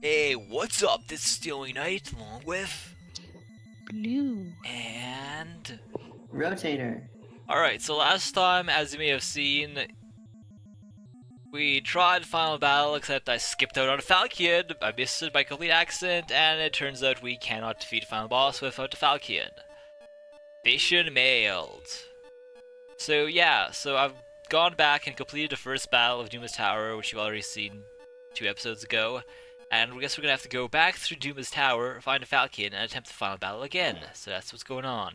Hey, what's up? This is Steel Wing Knight, along with Blue and Rotator. Alright, so last time, as you may have seen, we tried Final Battle, except I skipped out on Falchion. I missed it by complete accident, and it turns out we cannot defeat Final Boss without the Falchion. Mission mailed. So yeah, so I've gone back and completed the first battle of Duma's Tower, which you've already seen 2 episodes ago. And I guess we're gonna have to go back through Duma's Tower, find a Falchion, and attempt the Final Battle again. So that's what's going on.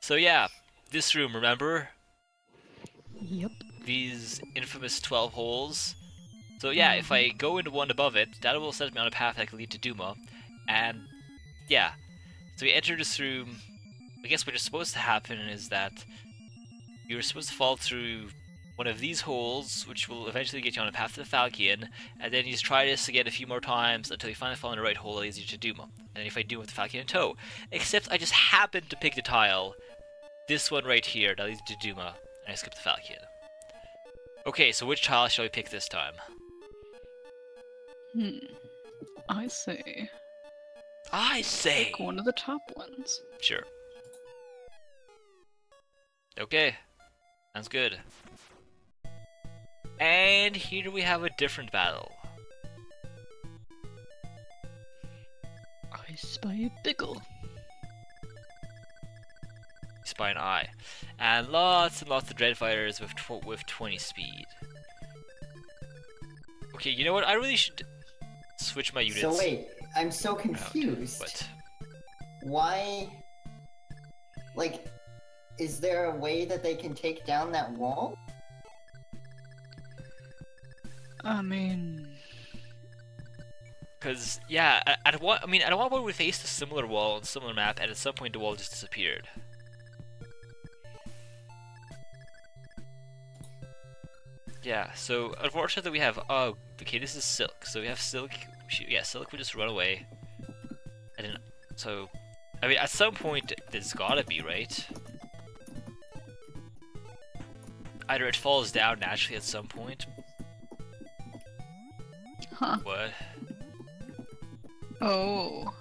So yeah, this room, remember? Yep. These infamous 12 holes. So yeah, if I go into one above it, that will set me on a path that can lead to Duma. And yeah, so we enter this room. I guess what is supposed to happen is that you're supposed to fall through one of these holes, which will eventually get you on a path to the Falchion, and then you just try this again a few more times until you finally fall in the right hole that leads you to Duma. And then you fight Duma with the Falchion in tow. Except I just happened to pick the tile, this one right here, that leads to Duma, and I skipped the Falchion. Okay, so which tile shall we pick this time? I say... Pick one of the top ones. Sure. Okay. Sounds good. And here we have a different battle. I spy a pickle. Spy an eye. And lots of Dreadfighters with 20 speed. Okay, you know what? I really should switch my units. So wait, I'm so confused. What? Why? Like, is there a way that they can take down that wall? I mean... Because, yeah, I mean, at one point we faced a similar wall on a similar map, and at some point the wall just disappeared. Yeah, so unfortunately we have, oh, okay, this is Silk. So we have Silk, Silk would just run away. And then, so, I mean, at some point there's gotta be, right? Either it falls down naturally at some point. Huh. What? Oh.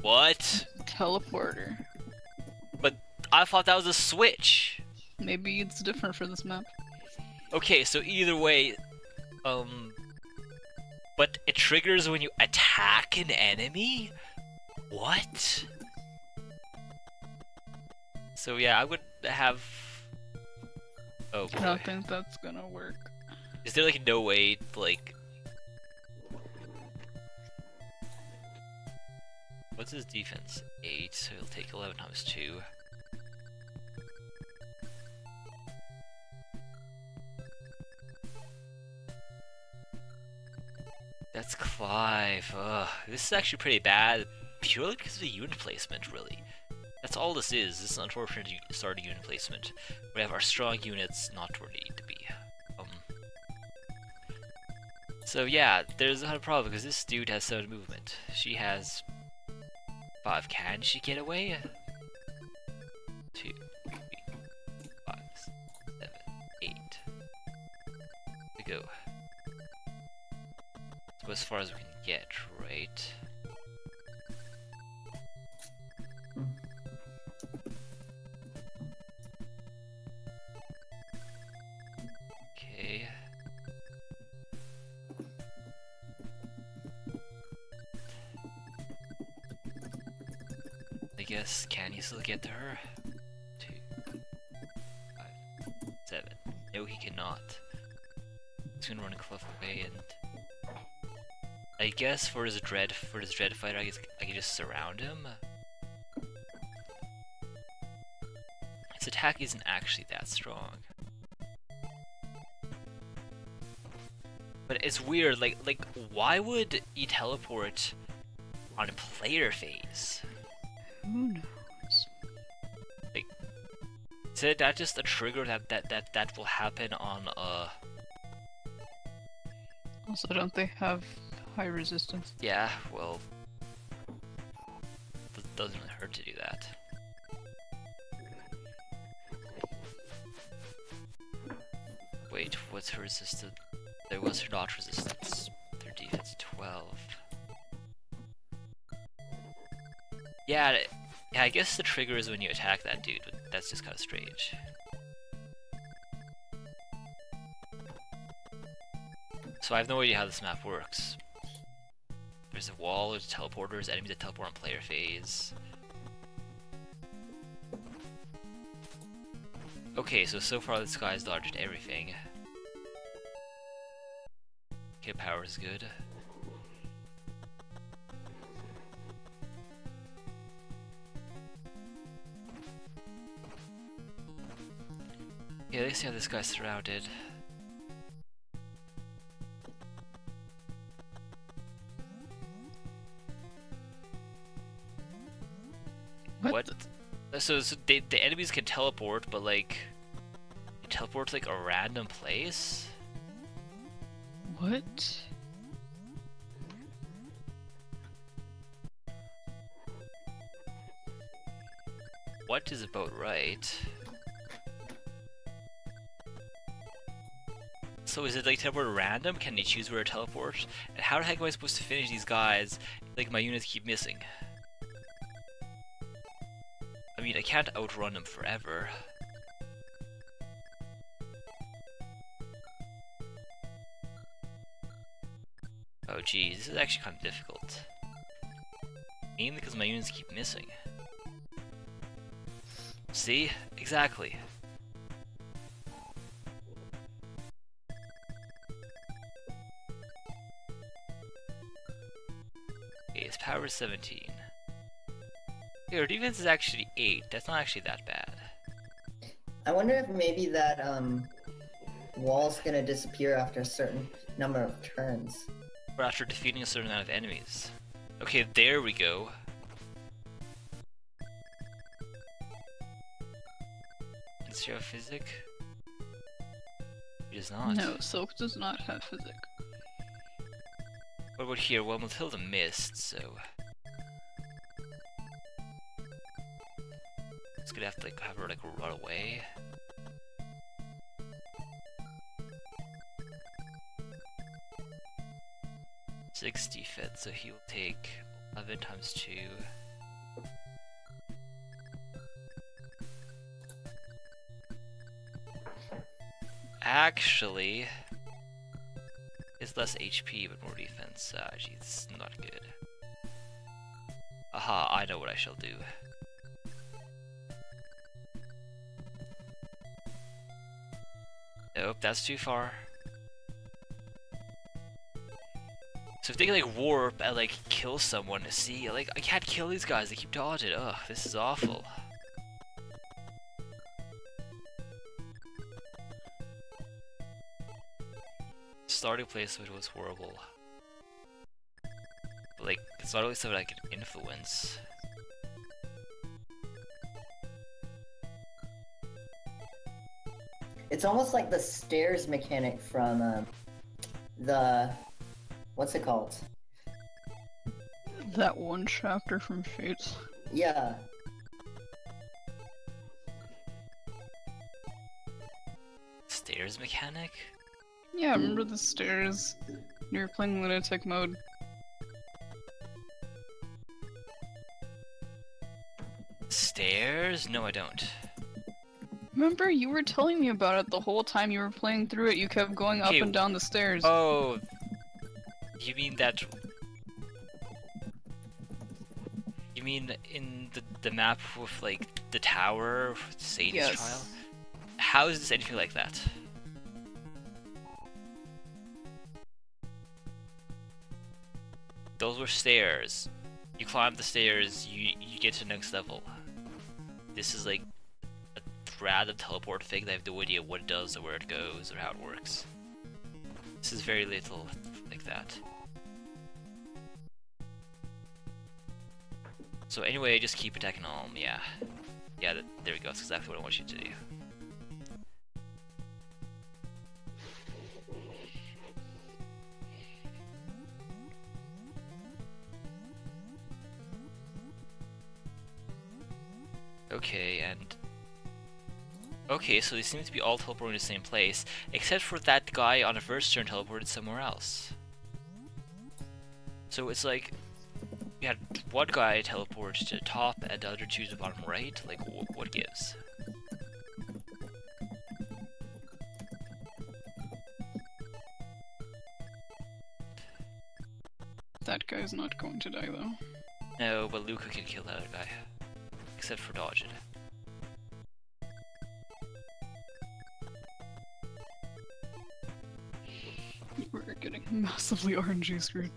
What? Teleporter. But I thought that was a switch. Maybe it's different for this map. Okay, so either way, but it triggers when you attack an enemy? What? So yeah, I would have... Oh boy. I don't think that's gonna work. Is there like no way to, like... What's his defense? 8, so he'll take 11 times 2. That's Clive. Ugh. This is actually pretty bad, purely because of the unit placement, really. That's all this is. This is an unfortunate start of unit placement. We have our strong units not where they need to be. So yeah, there's not a problem because this dude has 7 movement. She has 5. Can she get away? 2, 3, 5, 7, 8. We go. So as far as we can get, right? Guess, can he still get to her? 2, 5, 7. No, he cannot. He's gonna run Cliff away, and I guess for his dread fighter, I guess I can just surround him. His attack isn't actually that strong, but it's weird. Like why would he teleport on player phase? Who knows? Like, is that just a trigger that will happen on a... Also, don't they have high resistance? Yeah, well... It doesn't really hurt to do that. Wait, what's her resistance? There was her not resistance. 13. Yeah, I guess the trigger is when you attack that dude. That's just kind of strange. So I have no idea how this map works. There's a wall, there's teleporters, enemies that teleport on player phase. Okay, so far this guy's dodged everything. Okay, power is good. Yeah, they see how this guy's surrounded. What? So the enemies can teleport, but like, it teleports like a random place? What? What is about right? So is it like teleport random? Can they choose where to teleport? And how the heck am I supposed to finish these guys if, like, my units keep missing? I mean, I can't outrun them forever. Oh geez, this is actually kind of difficult. Mainly because my units keep missing. See? Exactly. Okay, his power is 17. Your defense is actually 8. That's not actually that bad. I wonder if maybe that wall's gonna disappear after a certain number of turns. Or after defeating a certain amount of enemies. Okay, there we go. Does she have physic? She does not. No, Silk does not have physic. What about here? Well, Matilda missed, so... It's gonna have to like, have her like run away. Six defense, so he will take 11 times 2. Actually, it's less HP but more defense. Geez, not good. Aha, I know what I shall do. Nope, that's too far. So if they can like warp and like kill someone to see, like I can't kill these guys, they keep dodging. Ugh, this is awful. Starting place was horrible. But like, it's not always something I can influence. It's almost like the stairs mechanic from the... what's it called? That one chapter from Fates. Yeah. Stairs mechanic? Yeah, I remember the stairs. You were playing lunatic mode. Stairs? No, I don't. Remember, you were telling me about it the whole time you were playing through it. You kept going up and down the stairs. Oh, you mean that? You mean in the map with like the tower, Satan's trial? How is this anything like that? Those were stairs. You climb the stairs, you get to the next level. This is like random teleport thing that I have no idea what it does or where it goes or how it works. This is very little like that. So anyway, just keep attacking Alm, yeah. Yeah, there we go, that's exactly what I want you to do. Okay, and... okay, so they seem to be all teleporting to the same place, except for that guy on the first turn teleported somewhere else. So it's like, you had one guy teleport to the top and the other two to the bottom right. Like, what gives? That guy's not going to die, though. No, but Luca can kill that other guy. Except for dodging. We're getting massively RNG screwed.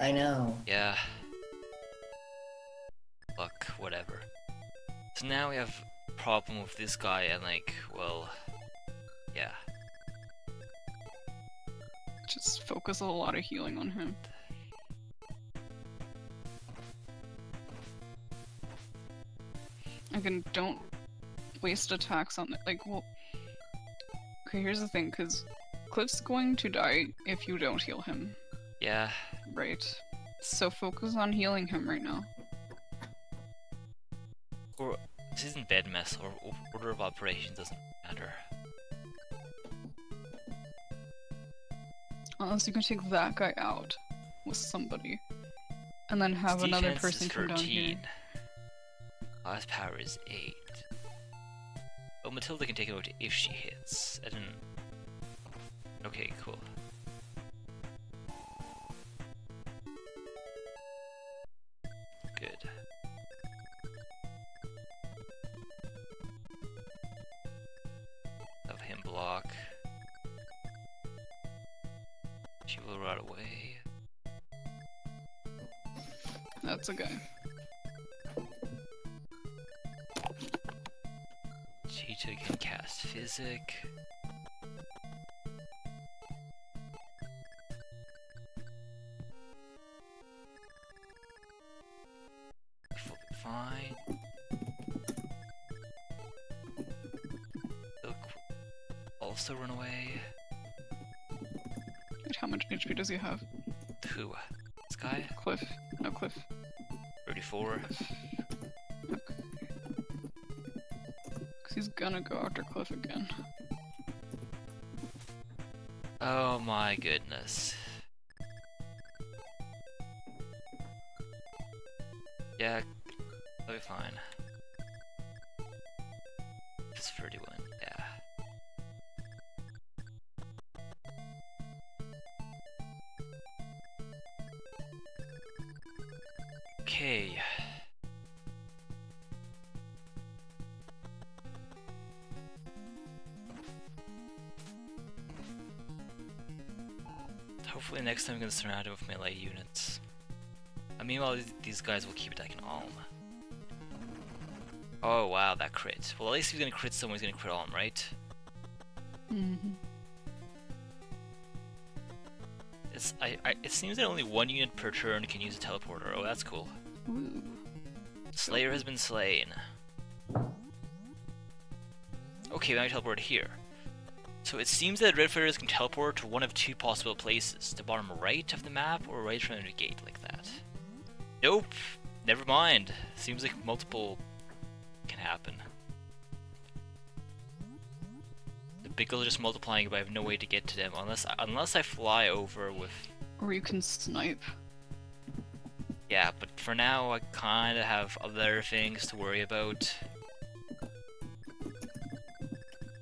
I know. Yeah. Fuck, whatever. So now we have a problem with this guy and like, well, yeah. Just focus a lot of healing on him. Again, don't waste attacks on it. Like, well, okay, here's the thing, because Cliff's going to die if you don't heal him. Yeah. Right. So focus on healing him right now. Or this isn't bed mess, or order of operations doesn't matter. Unless you can take that guy out with somebody, and then have another person come down here. Last power is 8. Oh, Matilda can take it out if she hits. I didn't. Okay, cool. Good. Have him block. She will run away. That's a guy. She can cast physic. Fine. Silk also run away. How much HP does he have? Who? This guy? Cliff. No, Cliff. 34. Because he's gonna go after Cliff again. Oh my goodness. Yeah. I'll be fine. It's 31, yeah. Okay. Hopefully next time I'm gonna surround it with melee units. I mean, while these guys will keep attacking Alm. Oh wow, that crit. Well, at least if he's gonna crit someone, he's gonna crit Alm, right? Mm-hmm. It's, it seems that only one unit per turn can use a teleporter. Oh, that's cool. Ooh. Slayer has been slain. Okay, now you teleport here. So it seems that Red Fighters can teleport to one of two possible places. The bottom right of the map, or right from the gate, like that. Nope! Never mind. Seems like multiple can happen. The Biggles are just multiplying, but I have no way to get to them unless I fly over with. Or you can snipe. Yeah, but for now I kind of have other things to worry about.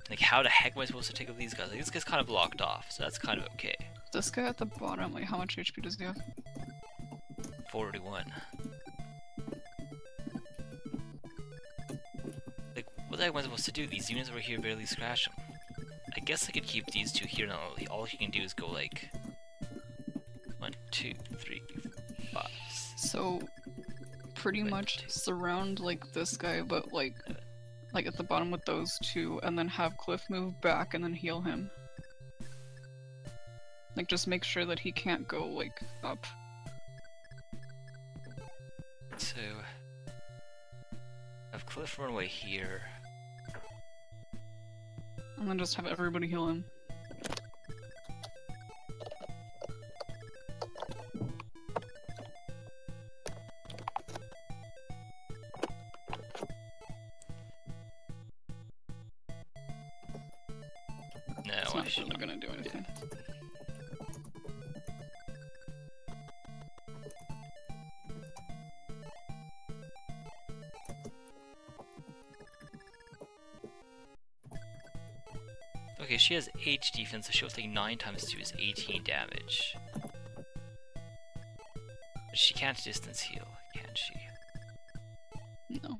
Like, how the heck am I supposed to take up these guys? Like, this guy's kind of blocked off, so that's kind of okay. This guy at the bottom, like, how much HP does he have? 41. What am I supposed to do? These units over here barely scratch them. I guess I could keep these two here now. All he can do is go like 1, 2, 3, 5. So pretty much surround like this guy, but like at the bottom with those two, and then have Cliff move back and then heal him. Like, just make sure that he can't go like up. So have Cliff run away here. I'm gonna just have everybody heal him. No, it's not really gonna do anything. Okay, she has 8 defense, so she'll take 9 times 2 is 18 damage. But she can't distance heal, can she? No.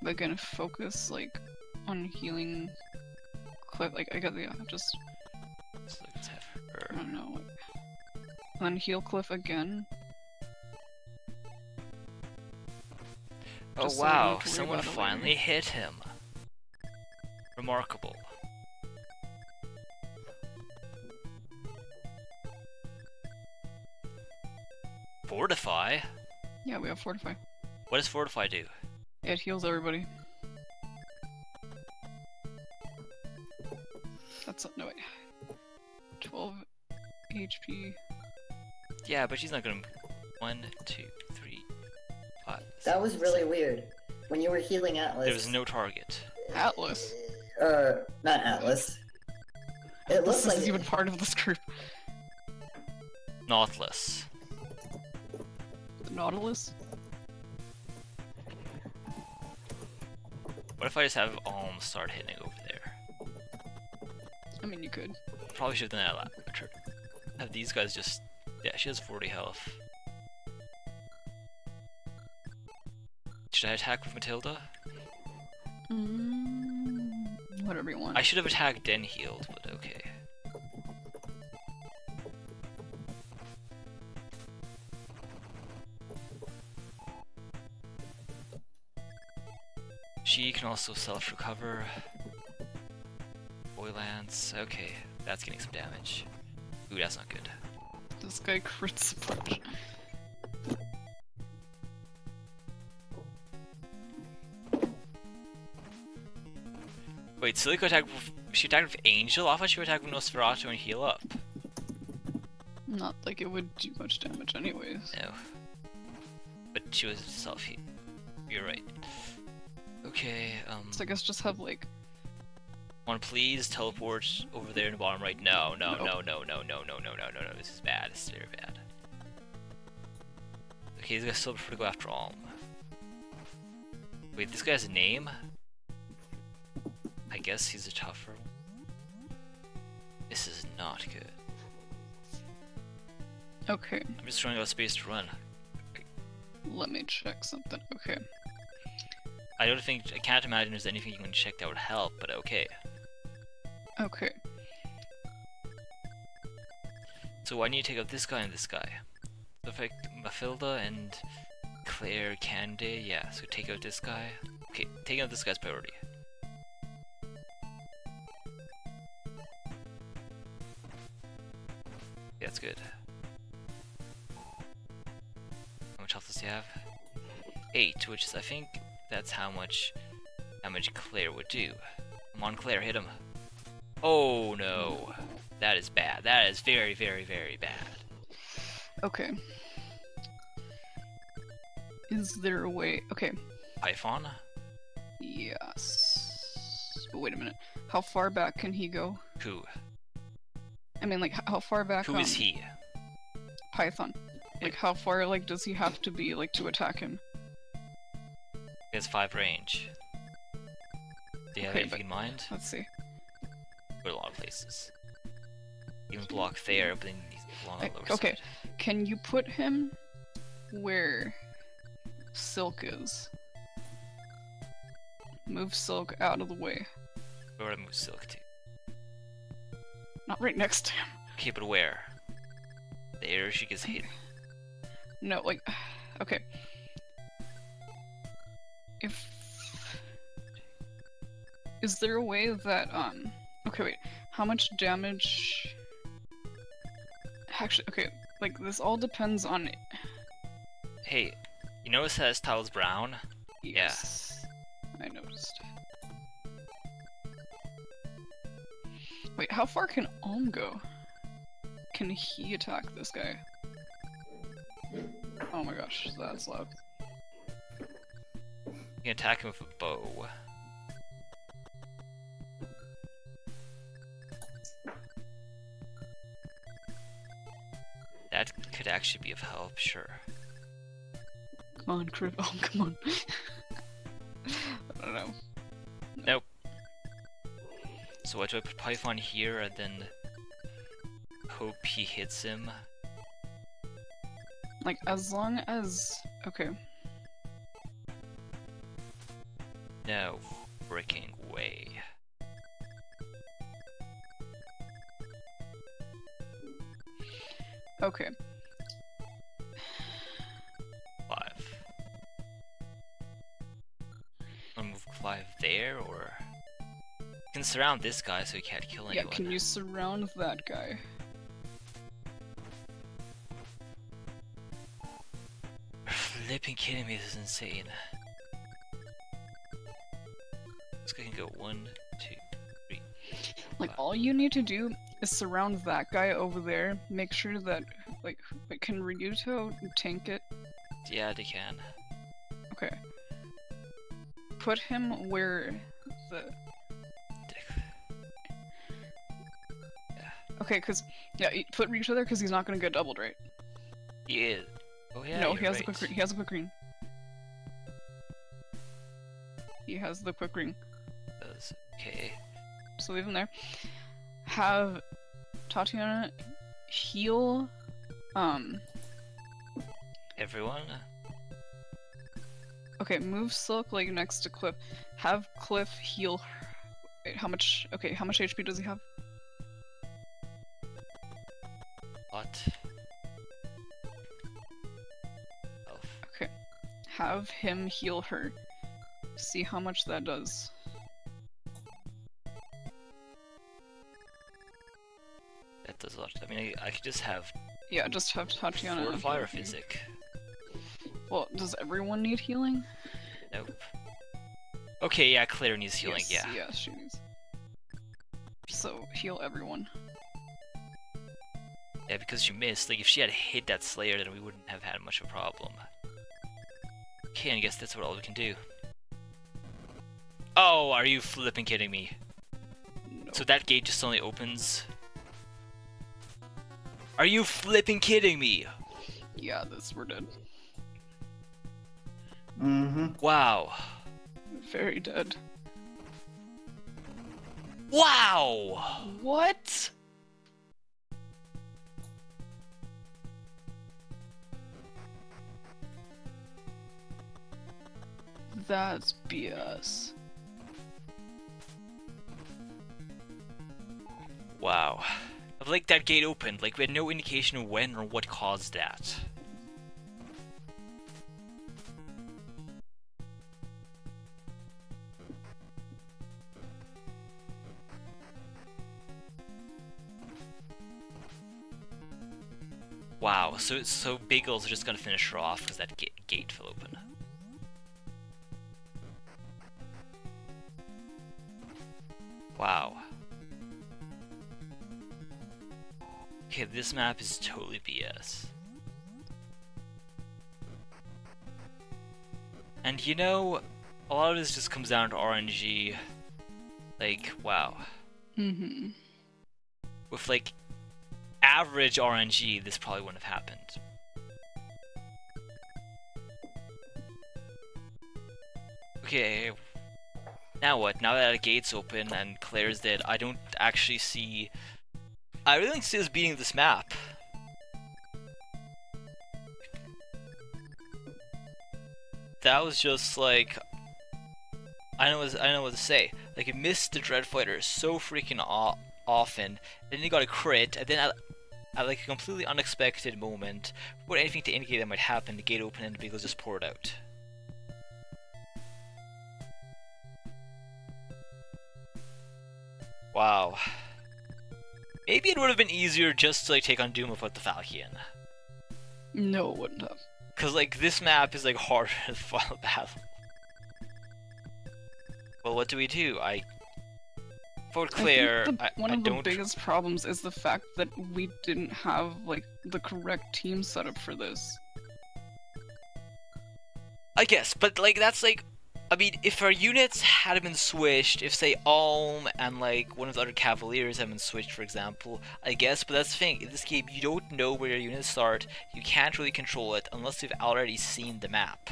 They're gonna focus, like, on healing Cliff. Like, I guess, yeah, just... Let's have her... I don't know. Like, and then heal Cliff again. Oh wow, someone finally hit him. Remarkable. Fortify? Yeah, we have Fortify. What does Fortify do? It heals everybody. That's no way. 12 HP. Yeah, but she's not gonna... 1, 2, 3, 5. That was really weird. When you were healing Atlas... There was no target. Atlas? Not Atlas. It looks like... This is even part of this group. Nautilus. The Nautilus? What if I just have Alm start hitting over there? I mean, you could. Probably should have done that. Have these guys just... Yeah, she has 40 health. Should I attack with Matilda? Whatever you want. I should have attacked then healed, but okay. She can also self-recover. Boy Lance. Okay, that's getting some damage. Ooh, that's not good. This guy crits a bunch. Wait, Silk attacked with... She attacked with Angel? I thought she would attack with Nosferatu and heal up. Not like it would do much damage anyways. No. But she was self-heal. You're right. Okay, So I guess just have, like... Wanna please teleport over there in the bottom right? No, this is bad, this is very bad. Okay, this guy still prefer to go after Alm. Wait, this guy has a name? I guess he's a tougher. This is not good. Okay. I'm just running out of space to run. Let me check something. Okay. I can't imagine there's anything you can check that would help, but okay. Okay. So I need to take out this guy and this guy. So if I... Matilda and Claire Candy, yeah, so take out this guy. Okay, taking out this guy's priority. That's good. How much health does he have? 8, which is, I think, that's how much damage Claire would do. Come on, Claire, hit him. Oh no. That is bad. That is very, very, very bad. Okay. Is there a way? Okay. Python? Yes. But wait a minute. How far back can he go? Who? I mean, like, how far back? Who is he? Python. Like, how far, like, does he have to be, like, to attack him? He has 5 range. Do you have anything in mind? Let's see. Go to a lot of places. You can block there, but then he's along the lower side. Okay, can you put him where Silk is? Move Silk out of the way. Where would I move Silk to? Not right next to him. Okay, but where? There she gets hit. No, like... Okay. If... Is there a way that, Okay, wait. How much damage... Actually, okay. Like, this all depends on... Hey, you notice how this tile's brown? Yes. Yeah. I noticed. Wait, how far can Alm go? Can he attack this guy? Oh my gosh, that's loud. You can attack him with a bow. That could actually be of help, sure. Come on, Alm, come on. I don't know. So do I put Python here and then hope he hits him? Like, as long as... okay. No freaking way. Okay. 5. I'll move Clive there, or... you can surround this guy so he can't kill anyone. Yeah, can you surround that guy? You're flipping kidding me, this is insane. This guy can go 1, 2, 3. Like, all you need to do is surround that guy over there, make sure that, like can Ryuto tank it? Yeah, they can. Okay. Put him where the... yeah. Okay, cause, yeah, put Ryuto there cause he's not gonna get doubled, right? He is. Oh yeah, no, he has a quick ring. He has the quick ring. That's okay. So leave him there. Have Tatiana heal everyone. Okay, move Silk like next to Cliff. Have Cliff heal her. Wait, how much HP does he have? What? Oh. Okay. Have him heal her. See how much that does. Does a lot. I mean, I could just have... yeah, just have Tatiana. Fortify or Physic. Well, does everyone need healing? Nope. Okay, yeah, Claire needs healing, yes, yeah. Yeah, she needs. So, heal everyone. Yeah, because you missed. Like, if she had hit that Slayer, then we wouldn't have had much of a problem. Okay, I guess that's what all we can do. Oh, are you flipping kidding me? Nope. So that gate just only opens... are you flipping kidding me? Yeah, we're dead. Mm-hmm. Wow. Very dead. Wow! What? That's BS. Wow. Like, that gate opened, like, we had no indication of when or what caused that. Wow, so Bagels are just gonna finish her off because that gate fell open. Wow. Okay, this map is totally BS. And you know, a lot of this just comes down to RNG. Like, wow. Mm-hmm. With, like, average RNG, this probably wouldn't have happened. Okay, now what? Now that the gate's open and Claire's dead, I don't actually see... I really don't see us beating this map. That was just like... I know what to say. Like, it missed the Dreadfighter so freaking often. Then it got a crit, and then at like a completely unexpected moment, without anything to indicate that might happen, the gate opened and the Beagles just poured out. Wow. Maybe it would have been easier just to, like, take on Duma without the Falchion. No, it wouldn't have. Because, like, this map is, like, harder than Final Battle. Well, what do we do? For Claire, one of the biggest problems is the fact that we didn't have, like, the correct team setup for this. I guess, but, like, that's, like... I mean, if our units had been switched, if, say, Alm and, like, one of the other Cavaliers had been switched, for example, I guess, but that's the thing, in this game, you don't know where your units start, you can't really control it, unless you've already seen the map.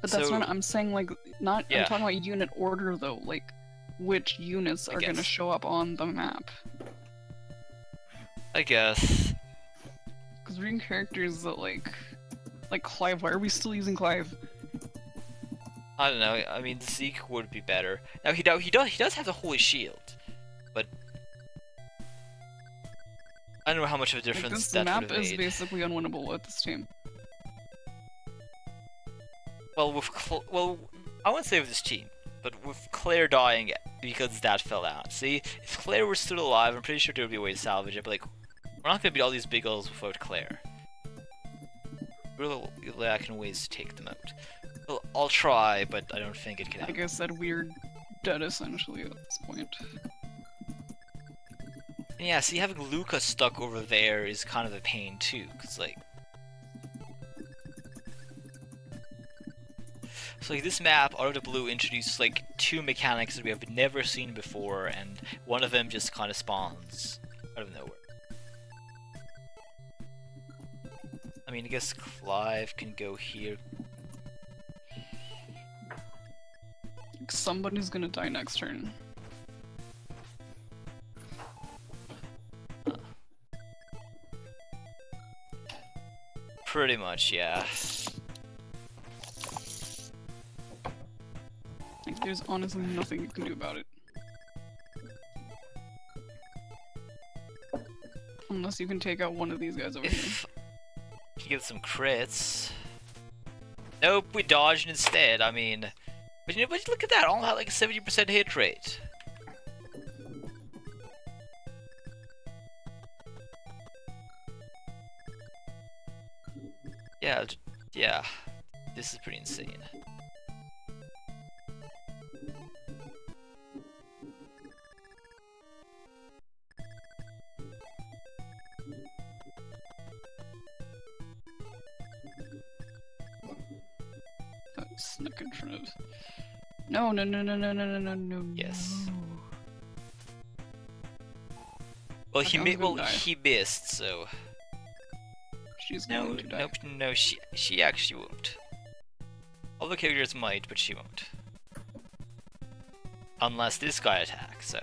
But that's what I'm saying, like, I'm talking about unit order, though, like, which units are going to show up on the map. I guess. Because reading characters that like Clive, why are we still using Clive? I don't know. I mean, Zeke would be better. Now he does have the Holy Shield, but I don't know how much of a difference that would have made. This map is basically unwinnable with this team. Well, I wouldn't say with this team, but with Claire dying because that fell out. See, if Claire were still alive, I'm pretty sure there would be a way to salvage it. But like, we're not gonna beat all these big goals without Claire. We're really lacking ways to take them out. Well, I'll try, but I don't think it can happen. Like I said, we're dead essentially at this point. And yeah, see, having Luca stuck over there is kind of a pain too, because like. So like, this map, out of the blue, introduces like two mechanics that we have never seen before, and one of them just kind of spawns out of nowhere. I mean, I guess Clive can go here. Somebody's gonna die next turn. Pretty much, yeah. Like, there's honestly nothing you can do about it. Unless you can take out one of these guys over here. Can get some crits. Nope, we dodged instead, I mean... But you know, but look at that, all had like a 70% hit rate. Yeah, yeah. This is pretty insane. Snuck in front of. No. Yes. Well, he missed, so. She's going to die. No, she actually won't. All the characters might, but she won't. Unless this guy attacks, so.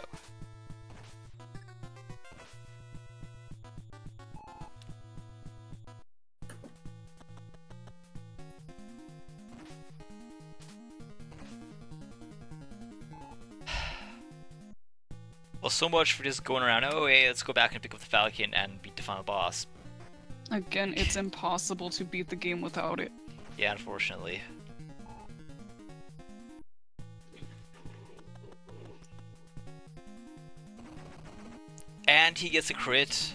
Well, so much for just going around, oh hey, let's go back and pick up the Falchion and beat the final boss. Again, it's impossible to beat the game without it. Yeah, unfortunately. And he gets a crit.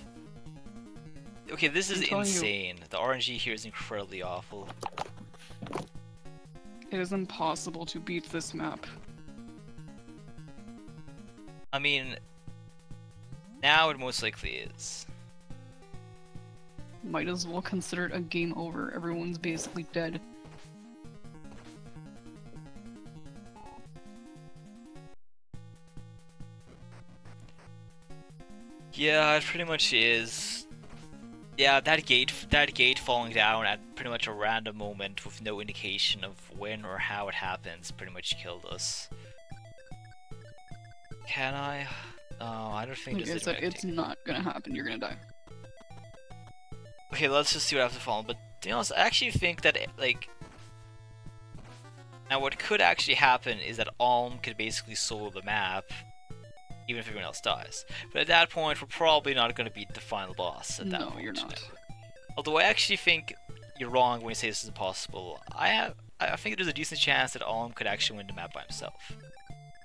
Okay, this is insane. The RNG here is incredibly awful. It is impossible to beat this map. I mean, now it most likely is. Might as well consider it a game over. Everyone's basically dead. Yeah, it pretty much is. Yeah, that gate falling down at pretty much a random moment with no indication of when or how it happens pretty much killed us. Can I? Oh, I don't think this is gonna happen. It's not gonna happen, you're gonna die. Okay, let's just see what happens to Fallen, but to be honest, I actually think that, like... Now what could actually happen is that Alm could basically solo the map, even if everyone else dies. But at that point, we're probably not gonna beat the final boss at that point. No, you're not. Although I actually think you're wrong when you say this is impossible. I think there's a decent chance that Alm could actually win the map by himself.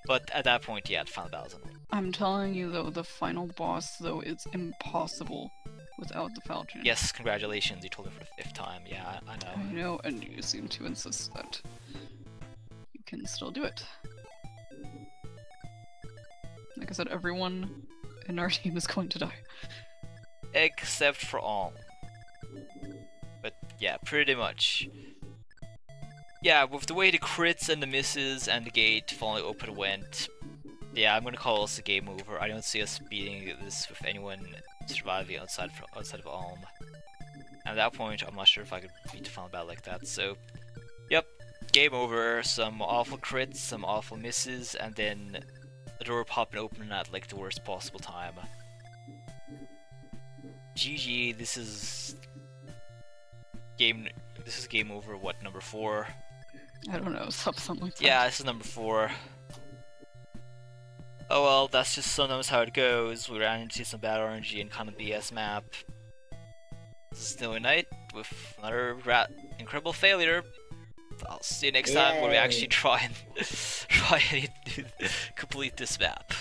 But at that point, yeah, the final battle. I'm telling you though, the final boss though is impossible without the Falchion. Yes, congratulations, you told me for the 5th time. Yeah, I know. I know, and you seem to insist that you can still do it. Like I said, everyone in our team is going to die. Except for all. But yeah, pretty much. Yeah, with the way the crits and the misses and the gate falling open went, yeah, I'm gonna call this a game over. I don't see us beating this with anyone surviving outside of Alm. And at that point, I'm not sure if I could beat the final battle like that, so... Yep, game over. Some awful crits, some awful misses, and then the door popping open at like the worst possible time. GG, this is game over, what, number 4? I don't know, something like that. Yeah, this is number 4. Oh well, that's just sometimes how it goes. We ran into some bad RNG and kind of BS map. This is Steel Wing Knight with another incredible failure. I'll see you next time when we actually try and complete this map.